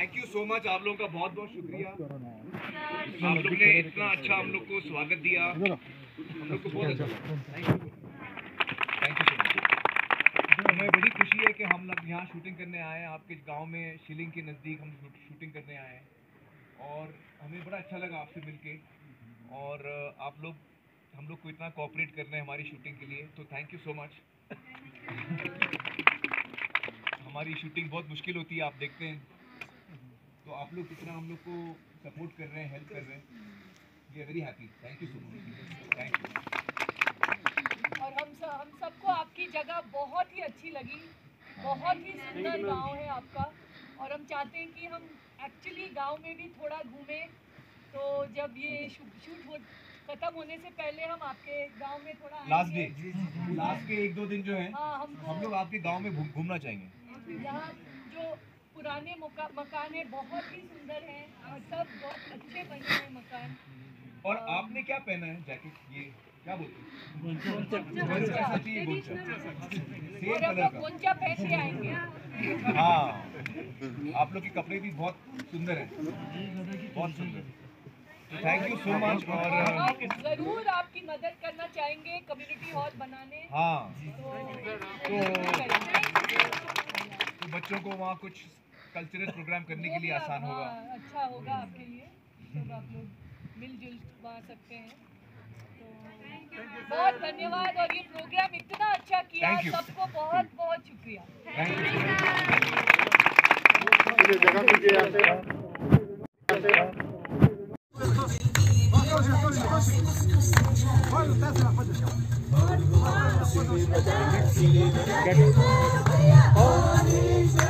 Thank you so much, आप लोगों का बहुत बहुत शुक्रिया। आप लोग ने इतना अच्छा हम लोग को स्वागत दिया, हम लोग को बहुत अच्छा लगा। Thank you so much. हमें बड़ी खुशी है कि हम लोग यहाँ शूटिंग करने आए हैं, आपके गांव में शिलिंग के नज़दीक हम शूटिंग करने आए हैं और हमें बड़ा अच्छा लगा आपसे मिल के, और आप लोग हम लोग को इतना कोऑपरेट कर रहे हैं हमारी शूटिंग के लिए, तो थैंक यू सो मच। हमारी शूटिंग बहुत मुश्किल होती है, आप देखते हैं, तो आप लोग इतना हम लोग को सपोर्ट कर रहे हैं, हेल्प कर रहे हैं, we are very happy. Thank you so much, thank you. और हम सबको आपकी जगह बहुत ही अच्छी लगी, बहुत ही सुंदर गांव है आपका, और हम चाहते हैं कि हम एक्चुअली गांव में भी थोड़ा घूमें, तो जब ये शूट खत्म होने से पहले हम आपके गांव में थोड़ा लास्ट डे एक दो दिन जो है हम लोग आपके गांव में घूमना चाहेंगे। यहाँ जो पुराने मकान है बहुत ही सुंदर हैं और सब बहुत अच्छे बने हैं मकान। और आपने क्या पहना है जैकेट, ये क्या बोलते हैं, गोंचा पहन के आएंगे। हाँ, आप लोग के कपड़े भी बहुत सुंदर हैं, बहुत सुंदर। Thank you so much. और जरूर आपकी मदद करना चाहेंगे कम्युनिटी हॉल बनाने। हाँ, तो बच्चों को वहाँ कुछ कल्चरल प्रोग्राम करने के लिए आसान होगा। अच्छा होगा आपके लिए, तो आप लोग मिलजुल बना सकते हैं। तो बहुत धन्यवाद, और ये प्रोग्राम इतना अच्छा किया, सबको बहुत बहुत शुक्रिया। Thank you. Get it?